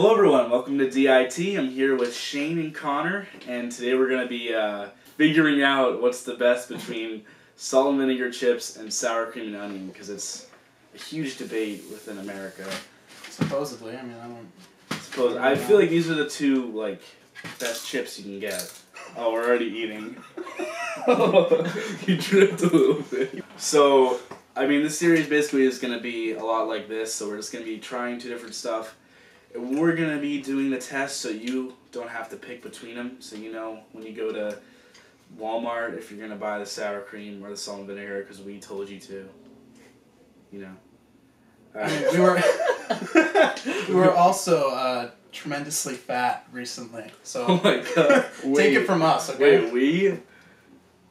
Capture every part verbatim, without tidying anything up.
Hello everyone, welcome to D I T. I'm here with Shane and Connor, and today we're going to be uh, figuring out what's the best between salt and vinegar chips and sour cream and onion, because it's a huge debate within America. Supposedly, I mean, I don't... Suppose I feel like these are the two, like, best chips you can get. Oh, we're already eating. You dripped a little bit. So, I mean, this series basically is going to be a lot like this, so we're just going to be trying two different stuff. We're going to be doing the test so you don't have to pick between them. So you know when you go to Walmart if you're going to buy the sour cream or the salt and vinegar because we told you to. You know. Uh, we, were, we were also uh, tremendously fat recently. So oh my God. Take wait, it from us, okay? Wait, we?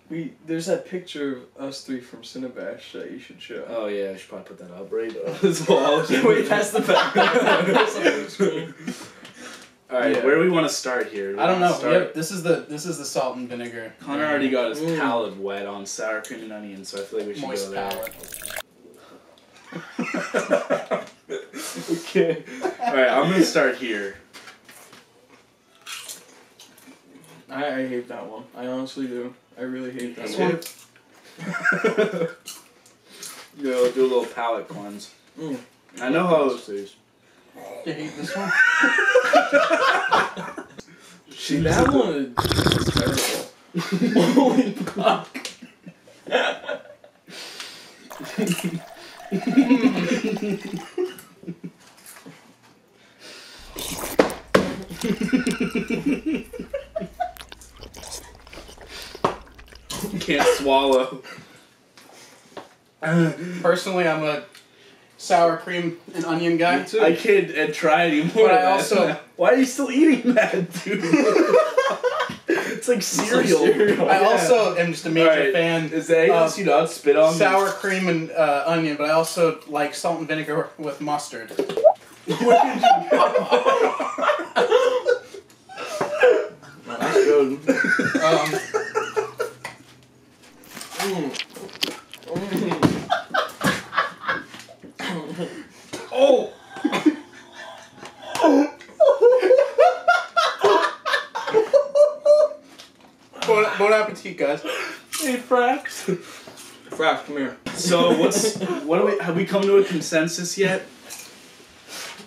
We, there's that picture of us three from Cinebash that you should show. Oh yeah, I should probably put that up right on this wall. Wait, that's the background. Alright, yeah. Where do we want to start here? Do I don't know. Yep, this is the this is the salt and vinegar. Connor mm. already got his mm. palate wet on sour cream and onion, so I feel like we should Moist go there. Okay. Alright, I'm gonna start here. I, I hate that one. I honestly do. I really hate that one. Yo, do a little palate cleanse. Mm. I know how it tastes. You hate this one? She that one is terrible. Holy fuck. Can't swallow. Personally, I'm a sour cream and onion guy. Me too. I can't uh, try anymore. But I also, why are you still eating that, dude? It's like cereal. It's like cereal. I yeah. also am just a major right. fan. Is that else you not spit on? Sour cream and uh, onion, but I also like salt and vinegar with mustard. Where did you go? That's good. Um, oh! bon, bon appetit, guys. Hey, Frax. Frax, come here. So, what's what do we have? We come to a consensus yet?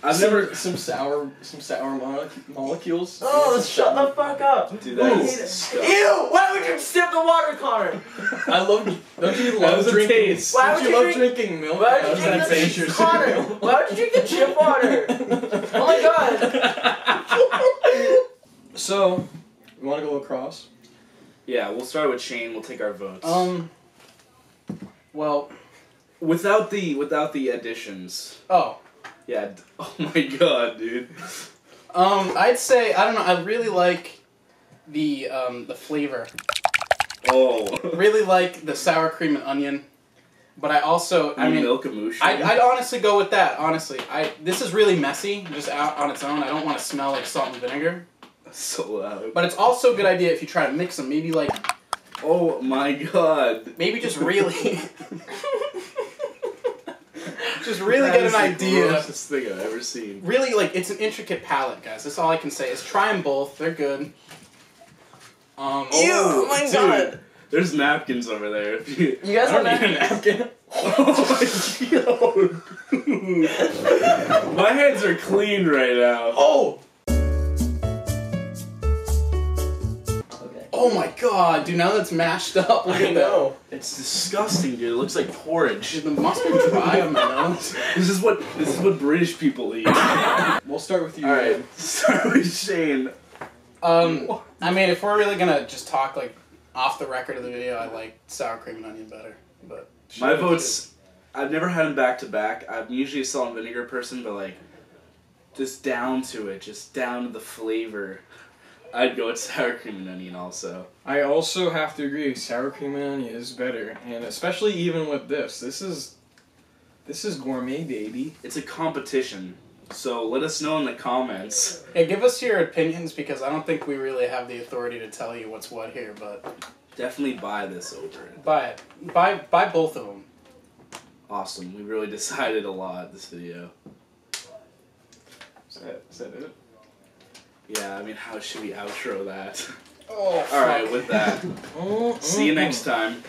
I've some, never some sour some sour mo molecules. Oh, let's shut the fuck up! Dude, that is ew! Why would you sip the water, Connor? I love. Don't you love drinking? Taste. Why would you, you love drink, drinking milk? Why would you drink the chip water? Why would you drink the chip water? Oh my God! So, we want to go across. Yeah, we'll start with Shane. We'll take our votes. Um. Well, without the without the additions. Oh. Yeah, oh my God, dude. Um, I'd say, I don't know, I really like the, um, the flavor. Oh. Really like the sour cream and onion, but I also, I mean, I'd, I'd honestly go with that, honestly. I This is really messy, just out on its own. I don't want to smell like salt and vinegar. That's so loud. But it's also a good idea if you try to mix them, maybe like... Oh my God. Maybe just really... Just really that get an like idea. That's the grossest thing I've ever seen. Really, like, it's an intricate palette, guys. That's all I can say. Is try them both. They're good. Um, Ew! Oh my dude, God! There's napkins over there. If you, you guys want a napkin? Oh my God! Dude. My hands are clean right now. Oh! Okay. Oh my God, dude! Now that's mashed up. Look I at know. That. It's disgusting, dude. It looks like porridge. Dude, the mustard dry on my nose. This is what this is what British people eat. We'll start with you. All right. Start with Shane. Um, what? I mean, if we're really gonna just talk like off the record of the video, I like sour cream and onion better. But my votes, I've never had them back to back. I'm usually a salt and vinegar person, but like, just down to it, just down to the flavor. I'd go with sour cream and onion also. I also have to agree, sour cream and onion is better, and especially even with this. This is this is gourmet, baby. It's a competition, so let us know in the comments. Hey, give us your opinions, because I don't think we really have the authority to tell you what's what here, but... Definitely buy this over it. Buy it. Buy, buy both of them. Awesome. We really decided a lot this video. that, is that it? Yeah, I mean, how should we outro that? Oh, all right, with that. Oh, see you next time.